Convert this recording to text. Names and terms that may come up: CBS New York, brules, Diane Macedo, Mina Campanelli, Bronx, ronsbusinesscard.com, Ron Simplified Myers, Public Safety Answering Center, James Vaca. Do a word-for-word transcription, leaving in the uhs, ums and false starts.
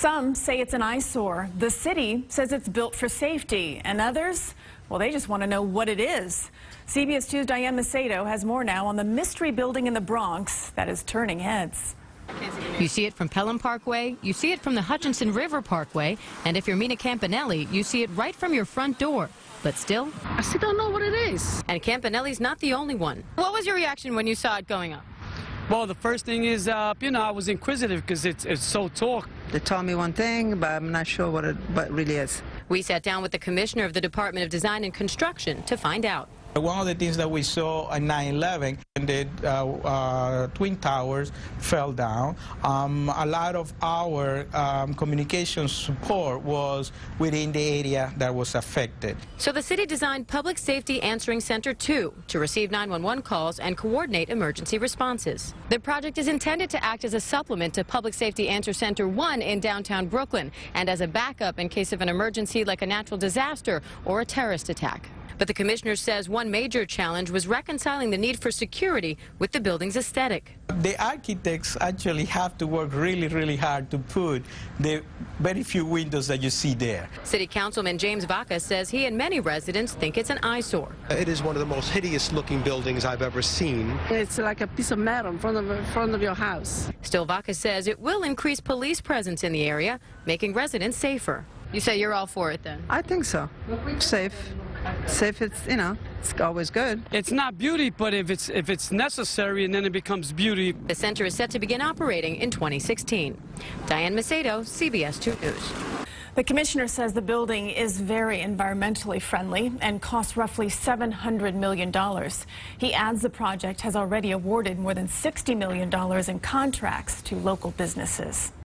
Some say it's an eyesore. The city says it's built for safety, and others, well, they just want to know what it is. C B S two's Diane Macedo has more now on the mystery building in the Bronx that is turning heads. You see it from Pelham Parkway, you see it from the Hutchinson River Parkway, and if you're Mina Campanelli, you see it right from your front door. But still, I still don't know what it is. And Campanelli's not the only one. What was your reaction when you saw it going up? Well, the first thing is, uh, you know, I was inquisitive because it's, it's so tall. They told me one thing, but I'm not sure what it, what it really is. We sat down with the commissioner of the Department of Design and Construction to find out. One of the things that we saw on nine eleven, when the uh, uh, Twin Towers fell down, um, a lot of our um, communication support was within the area that was affected. So the city designed Public Safety Answering Center two to receive nine one one calls and coordinate emergency responses. The project is intended to act as a supplement to Public Safety Answer Center one in downtown Brooklyn and as a backup in case of an emergency like a natural disaster or a terrorist attack. But the commissioner says one major challenge was reconciling the need for security with the building's aesthetic. The architects actually have to work really, really hard to put the very few windows that you see there. City Councilman James Vaca says he and many residents think it's an eyesore. It is one of the most hideous-looking buildings I've ever seen. It's like a piece of metal in front of, in front of your house. Still, Vaca says it will increase police presence in the area, making residents safer. You say you're all for it, then? I think so. Safe. Safe, it's, you know, it's always good. It's not beauty, but if it's, if it's necessary, and then it becomes beauty. The center is set to begin operating in twenty sixteen. Diane Macedo, C B S two News. The commissioner says the building is very environmentally friendly and costs roughly seven hundred million dollars. He adds the project has already awarded more than sixty million dollars in contracts to local businesses.